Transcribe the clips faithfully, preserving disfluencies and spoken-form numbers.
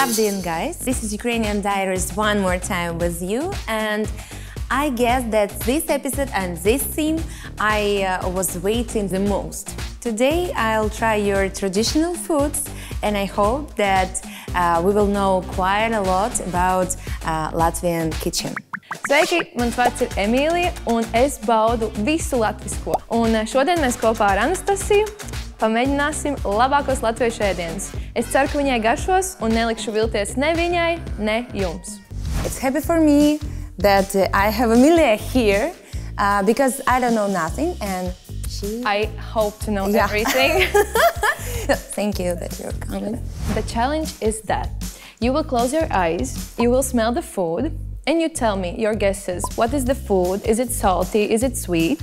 Labdien, guys! This is Ukrainian Diaries one more time with you, and I guess that this episode and this theme I uh, was waiting the most. Today I'll try your traditional foods, and I hope that uh, we will know quite a lot about uh, Latvian kitchen. Sveiki, mans vārds ir Emilia, un es baudu visu latvisko. Un šodien mēs kopā ar Anastasiju pamēģināsim labākos latviešu ēdienus. Es ceru, ka viņai garšos, un nelikšu vilties ne viņai, ne jums. It's happy for me that I have Emilia here, uh, because I don't know nothing, and she... I hope to know yeah. everything. Thank you that you're coming. The challenge is that you will close your eyes, you will smell the food, and you tell me your guesses. What is the food? Is it salty? Is it sweet?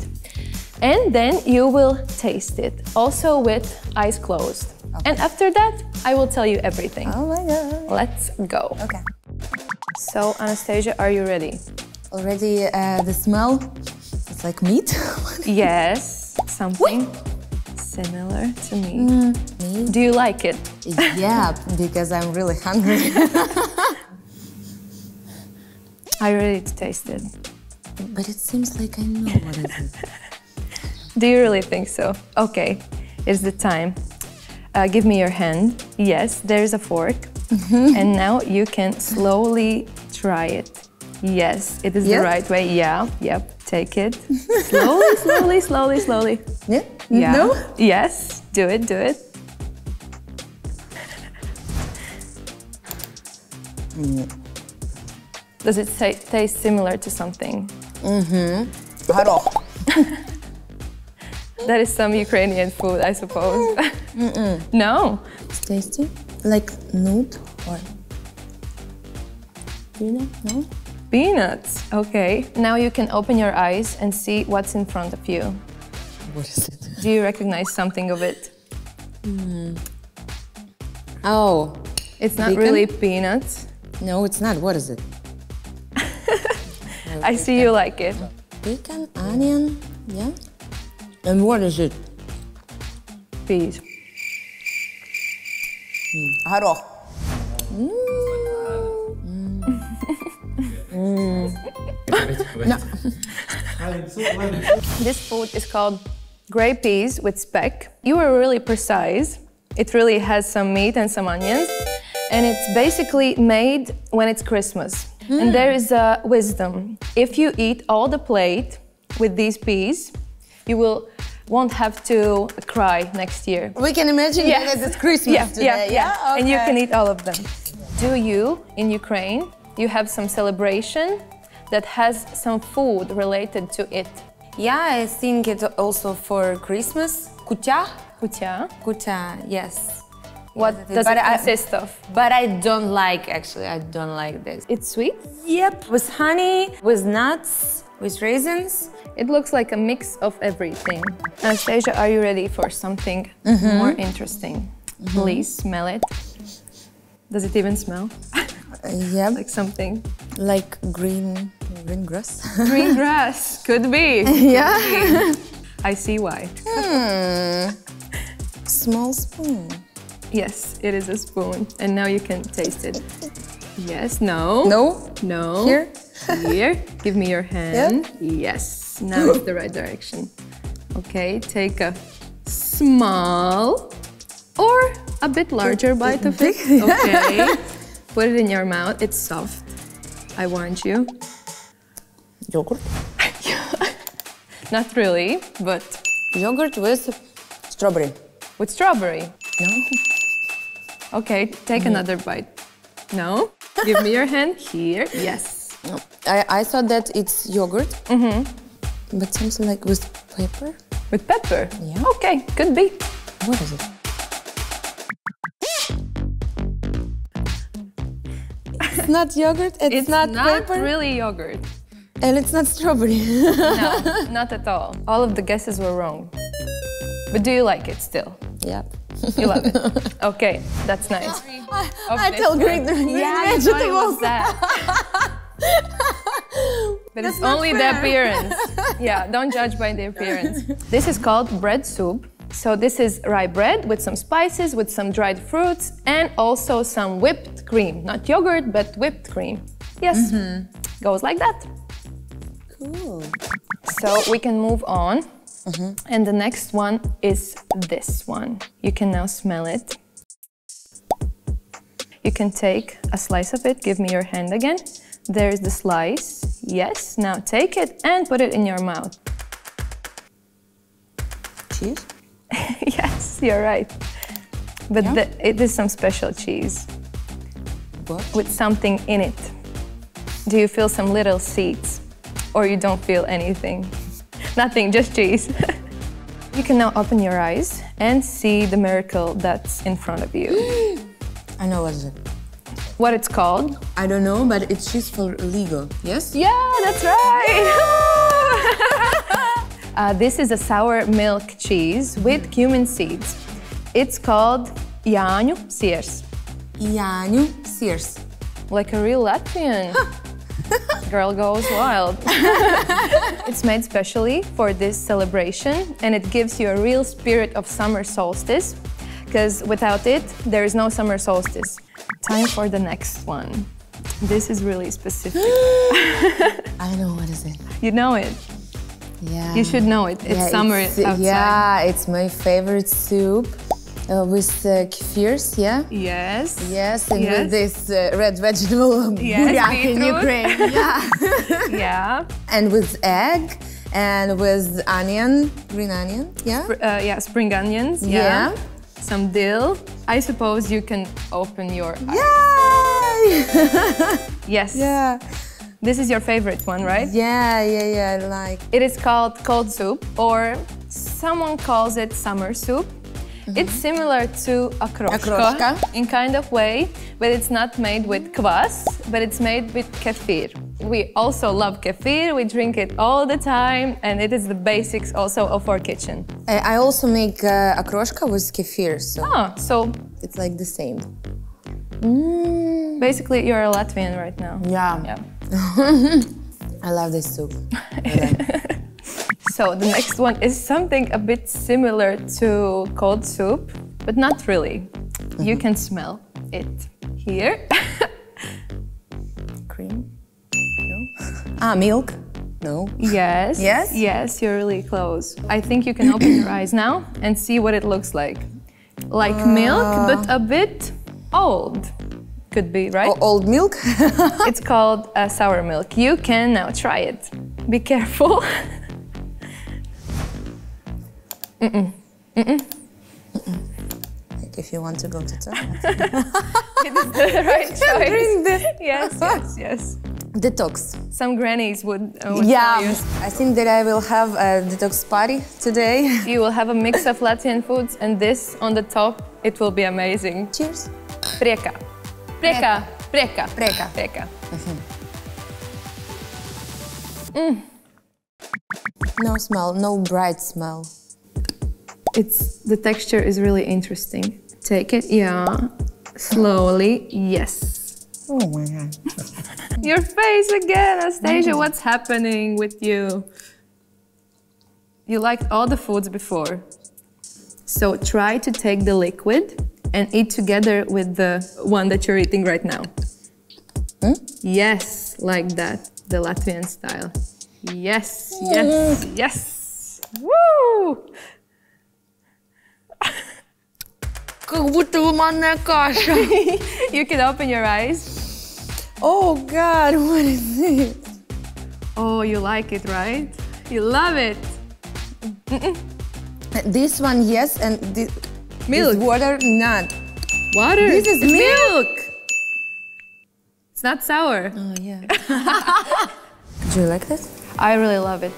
And then you will taste it, also with eyes closed. Okay. And after that, I will tell you everything. Oh my God. Let's go. Okay. So, Anastasia, are you ready? Already uh, the smell, it's like meat. Yes, something what? similar to meat. Mm, meat. Do you like it? Yeah, because I'm really hungry. I really taste it. But it seems like I know what it is. Do you really think so? Okay, it's the time. Uh, give me your hand. Yes, there's a fork. And now you can slowly try it. Yes, it is yep. the right way. Yeah, yep, take it. Slowly, slowly, slowly, slowly. Yeah? yeah? No? Yes, do it, do it. Mm. Does it taste similar to something? Mm-hmm. That is some Ukrainian food, I suppose. Mm-mm. No. It's tasty. Like nut or peanut? No. Peanuts. Okay. Now you can open your eyes and see what's in front of you. What is it? Do you recognize something of it? Mm. Oh. It's not bacon? Really peanuts. No, it's not. What is it? I see you like it. Bacon, onion, yeah. And what is it? Peas. Haro. Mm. Mm. Mm. Mm. This food is called grey peas with speck. You were really precise. It really has some meat and some onions. And it's basically made when it's Christmas. Mm. And there is a wisdom. If you eat all the plate with these peas, you will, won't have to cry next year. We can imagine yes. that it's Christmas yeah, today, yeah? yeah. yeah? Okay. And you can eat all of them. Do you, in Ukraine, you have some celebration that has some food related to it? Yeah, I think it's also for Christmas. Kutya? Kutya. Kutya, yes. What yes, does it consist I, of? But I don't like, actually, I don't like this. It's sweet? Yep, with honey, with nuts, with raisins. It looks like a mix of everything. Anastasia, are you ready for something mm-hmm. more interesting? Mm-hmm. Please smell it. Does it even smell? Yeah. Like something? Like green, green grass? Green grass, could be. Yeah. Could be. I see why. Hmm. Small spoon. Yes, it is a spoon. And now you can taste it. Yes, no. No? No. Here? Here. Give me your hand. Yeah. Yes. Now it's the right direction. Okay, take a small or a bit larger bite of it. Okay. Put it in your mouth. It's soft. I want you. Yogurt? Not really, but... Yogurt with strawberry. With strawberry? No. Okay, take mm. another bite. No? Give me your hand. Here. Yes. No. I, I thought that it's yogurt. Mm-hmm. But something like with pepper? With pepper? Yeah. Okay, could be. What is it? It's not yogurt, it's, it's not, not pepper. It's not really yogurt. And it's not strawberry. No, not at all. All of the guesses were wrong. But do you like it still? Yeah. You love it. Okay, that's nice. I, I tell great vegetables. Yeah, I thought it was that. But that's it's only fair. The appearance. Yeah, don't judge by the appearance. This is called bread soup. So this is rye bread with some spices, with some dried fruits, and also some whipped cream. Not yogurt, but whipped cream. Yes, mm-hmm. Goes like that. Cool. So we can move on. Mm-hmm. And the next one is this one. You can now smell it. You can take a slice of it. Give me your hand again. There's the slice. Yes, now take it and put it in your mouth. Cheese? Yes, you're right. But yeah. the, it is some special cheese. What? With something in it. Do you feel some little seeds? Or you don't feel anything? Nothing, just cheese. You can now open your eyes and see the miracle that's in front of you. I know what it is. What it's called? I don't know, but it's cheese for legal, yes? Yeah, that's right! Yeah. uh, this is a sour milk cheese with cumin seeds. It's called Jāņu siers. Jāņu siers. Like a real Latvian. Girl goes wild. It's made specially for this celebration, and it gives you a real spirit of summer solstice, because without it, there is no summer solstice. Time for the next one. This is really specific. I know, what is it? You know it. Yeah. You should know it. It's yeah, summer it's, outside. Yeah, it's my favorite soup. Uh, with uh, kefirs, yeah? Yes. Yes, and yes. with this uh, red vegetable yes, buryak in Ukraine. Yeah. Yeah. And with egg, and with onion, green onion, yeah? Spr uh, yeah, spring onions, yeah. yeah. Some dill. I suppose you can open your eyes. Yay! Yes. Yeah. This is your favorite one, right? Yeah, yeah, yeah, I like. It is called cold soup, or someone calls it summer soup. Mm-hmm. It's similar to akroshka, akroshka in kind of way, but it's not made with kvass, but it's made with kefir. We also love kefir, we drink it all the time, and it is the basics also of our kitchen. I also make uh, akroshka with kefir, so, ah, so it's like the same. Mm. Basically, you're a Latvian right now. Yeah. yeah. I love this soup. So the next one is something a bit similar to cold soup, but not really. You can smell it here. Cream? No. Ah, milk? No. Yes. Yes? Yes, you're really close. I think you can open your eyes now and see what it looks like. Like uh... milk, but a bit old. Could be, right? O old milk? It's called uh, sour milk. You can now try it. Be careful. Mm-mm. Mm-mm. Like if you want to go to toilet. It is the right choice. Drink this. Yes, yes, yes. Detox. Some grannies would, uh, would yeah. tell you. I think that I will have a detox party today. You will have a mix of Latvian foods and this on the top. It will be amazing. Cheers. Prieka. Prieka. Prieka. Prieka. Prieka. Mm. No smell, no bright smell. It's, the texture is really interesting. Take it, yeah, slowly, yes. Oh my God. Your face again, Anastasia, what's happening with you? You liked all the foods before. So try to take the liquid and eat together with the one that you're eating right now. Hmm? Yes, like that, the Latvian style. Yes, yes, yes, woo! You can open your eyes. Oh God, what is it? Oh, you like it, right? You love it. Mm-mm. This one, yes, and this milk. This water, not. Water? This is milk. milk. It's not sour. Oh yeah. Do you like this? I really love it.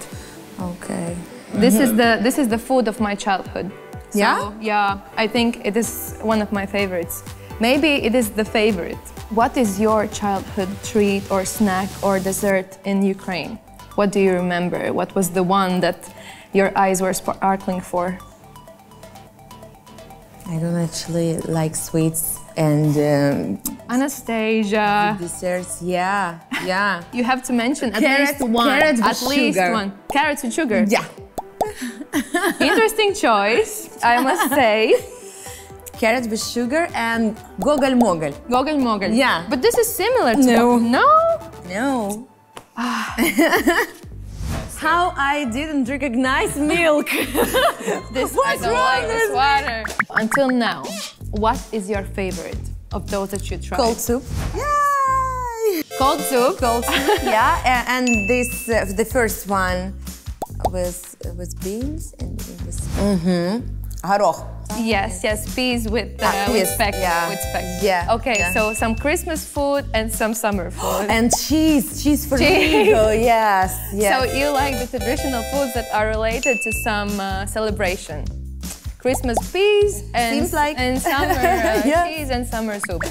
Okay. This is the this is the food of my childhood. So, yeah? Yeah, I think it is one of my favorites. Maybe it is the favorite. What is your childhood treat or snack or dessert in Ukraine? What do you remember? What was the one that your eyes were sparkling for? I don't actually like sweets and... Um, Anastasia! Desserts, yeah, yeah. You have to mention at carrot, least one. Carrot with at sugar. Least one. Carrots with sugar? Yeah. Interesting choice. I must say. Carrots with sugar and Gogol-Mogol. Gogol-Mogol. Yeah. But this is similar to... No. No? No. Ah. How I didn't recognize milk. This I don't like this water. Until now, what is your favorite of those that you tried? Cold soup. Yay! Cold soup. Cold soup. Yeah, and this uh, the first one was uh, was beans and it was. Mhm. Haroch. Yes, yes, peas with, uh, ah, with speck. Yeah. With speck. Yeah. Okay, yeah. So some Christmas food and some summer food. And cheese, cheese for Rigo, yes, yes. So you like the traditional foods that are related to some uh, celebration. Christmas peas and, like. and summer uh, yeah. cheese and summer soup.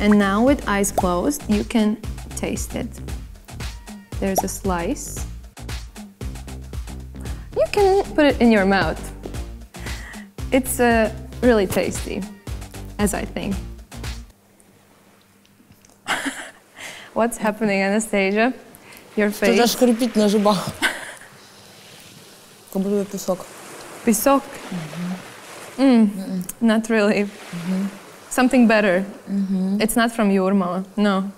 And now with eyes closed, you can taste it. There's a slice. You can put it in your mouth. It's uh, really tasty, as I think. What's happening, Anastasia? Your face. Что-то скрипит на зубах. Как будто песок. Песок? Not really. Mm-hmm. Something better. Mm-hmm. It's not from Jormala. No.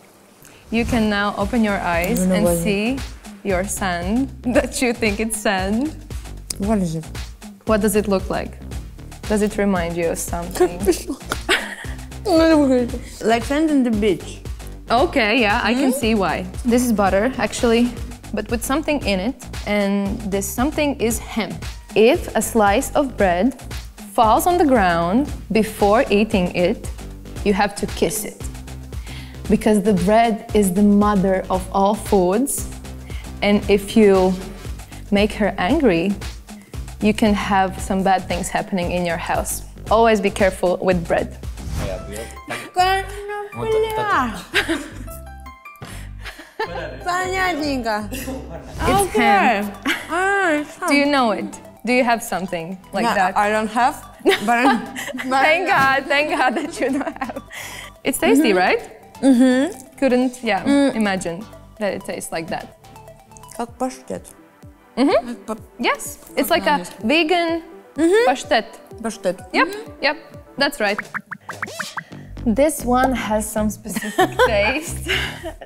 You can now open your eyes and what see it. Your sand that you think it's sand. What is it? What does it look like? Does it remind you of something? Like sand in the beach. Okay, yeah, I mm-hmm. can see why. This is butter, actually, but with something in it, and this something is hemp. If a slice of bread falls on the ground before eating it, you have to kiss it. Because the bread is the mother of all foods, and if you make her angry, you can have some bad things happening in your house. Always be careful with bread. It's hemp. Do you know it? Do you have something like no, that? I don't have, but, but thank God, thank God that you don't have. It's tasty, mm-hmm. right? Mm-hmm. Couldn't, yeah, mm. imagine that it tastes like that. Как паштет. Mm-hmm. Yes, it's like a vegan mm-hmm. paštete. Paštete. Yep, mm-hmm. yep, that's right. This one has some specific taste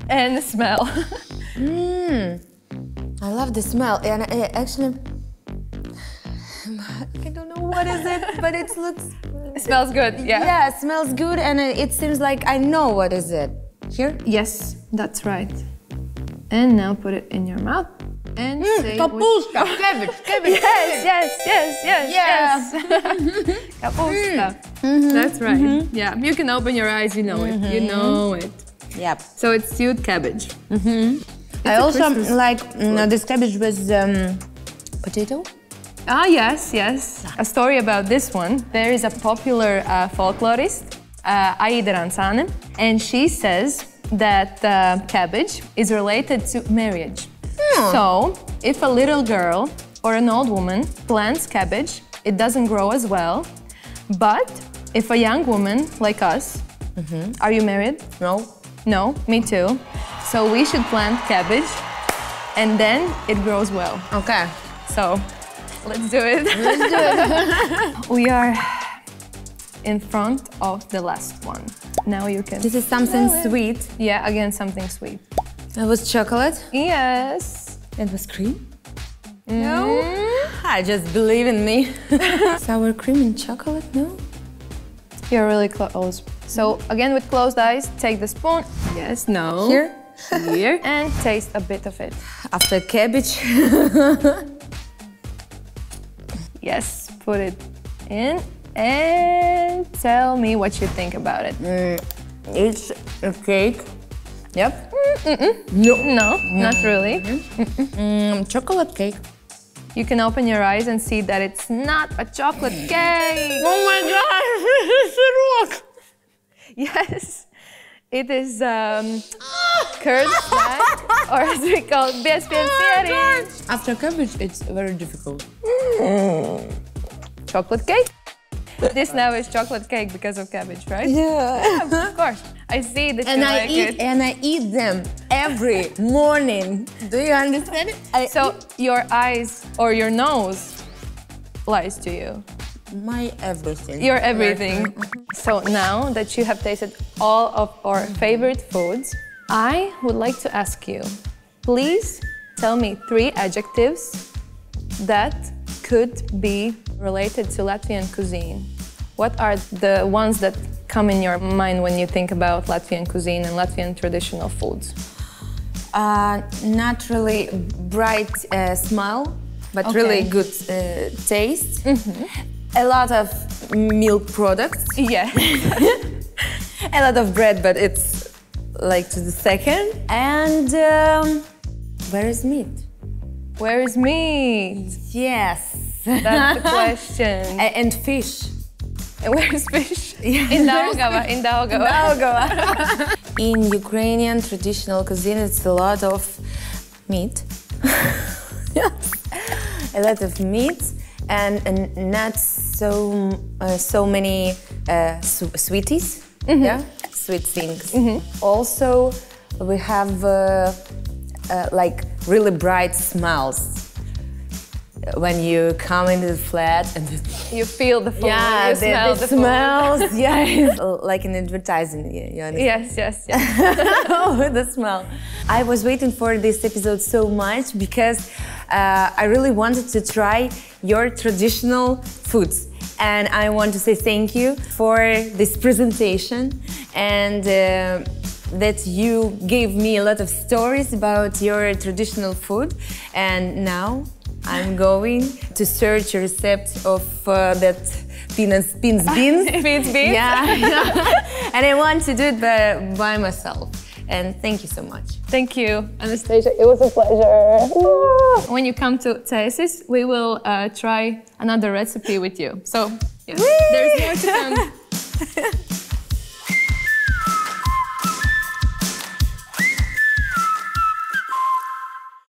and smell. Mm. I love the smell, and I actually, I don't know what is it, but it looks... It smells good, yeah. Yeah, it smells good, and it seems like I know what is it. Here? Yes, that's right. And now put it in your mouth. And mm, say kapuska, which... cabbage, cabbage. Yes, yes, yes, yes, yes. yes. Kapuska. Mm-hmm. That's right. Mm-hmm. Yeah, you can open your eyes. You know mm-hmm. it. You know it. Yep. So it's stewed cabbage. Mm-hmm. I also Christmas like no, this cabbage with um, potato. Ah, yes, yes. A story about this one. There is a popular uh, folklorist, uh, Aida Ranzane, and she says that uh, cabbage is related to marriage. So, if a little girl or an old woman plants cabbage, it doesn't grow as well. But if a young woman like us, mm-hmm. are you married? No. No, me too. So we should plant cabbage and then it grows well. Okay. So, let's do it. Let's do it. We are in front of the last one. Now you can... This is something sweet. Yeah, again, something sweet. It was chocolate? Yes. It was cream? Mm. No. I just believe in me. Sour cream and chocolate, no? You're really close. So again, with closed eyes, take the spoon. Yes, no. Here. Here. And taste a bit of it. After cabbage. Yes, put it in. And tell me what you think about it. Mm. It's a cake. Yep. Mm-mm. No, no, mm. not really. Mm-mm. Mm, chocolate cake. You can open your eyes and see that it's not a chocolate cake. Oh my God, it's a rock. Yes, it is um, curd snack, or as we call it, biespensieris. After cabbage, it's very difficult. Mm. Chocolate cake. This now is chocolate cake because of cabbage, right? Yeah, yeah, of course. I see that and you I like eat, it. And I eat them every morning. Do you understand it? I so eat. Your eyes or your nose lies to you. my everything. Your everything. So now that you have tasted all of our favorite foods, I would like to ask you, please tell me three adjectives that could be related to Latvian cuisine. What are the ones that come in your mind when you think about Latvian cuisine and Latvian traditional foods? Uh, not really bright uh, smell, but okay. really good uh, taste. Mm-hmm. A lot of milk products. Yeah. A lot of bread, but it's like to the second. And um, where is meat? Where is meat? Yes. That's the question. And fish. And where is fish? Yeah. In Daugava, in Daugava. Daugava. In Ukrainian traditional cuisine, it's a lot of meat. A lot of meat and, and not so, uh, so many uh, su sweeties. Mm-hmm. Yeah? Sweet things. Mm-hmm. Also, we have uh, uh, like really bright smells. When you come into the flat and you feel the food, yeah, you the, smell the, the smells, food. Yeah, it's like an advertising. You understand? Yes, yes, yes. Oh, the smell. I was waiting for this episode so much because uh, I really wanted to try your traditional foods, and I want to say thank you for this presentation and. Uh, that you gave me a lot of stories about your traditional food, and now I'm going to search a recipe of uh, that peanuts, beans, beans. Beans, beans? Yeah, yeah. And I want to do it by, by myself. And thank you so much. Thank you, Anastasia. It was a pleasure. When you come to Teisis, we will uh, try another recipe with you. So, yeah, there's more to come.